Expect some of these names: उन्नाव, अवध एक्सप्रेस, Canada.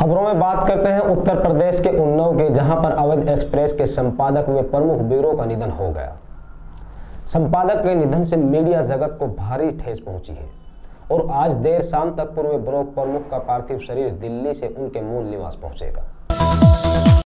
खबरों में बात करते हैं उत्तर प्रदेश के उन्नाव के, जहां पर अवध एक्सप्रेस के संपादक व प्रमुख ब्यूरो का निधन हो गया। संपादक के निधन से मीडिया जगत को भारी ठेस पहुंची है और आज देर शाम तक पूर्व ब्यूरो प्रमुख का पार्थिव शरीर दिल्ली से उनके मूल निवास पहुंचेगा।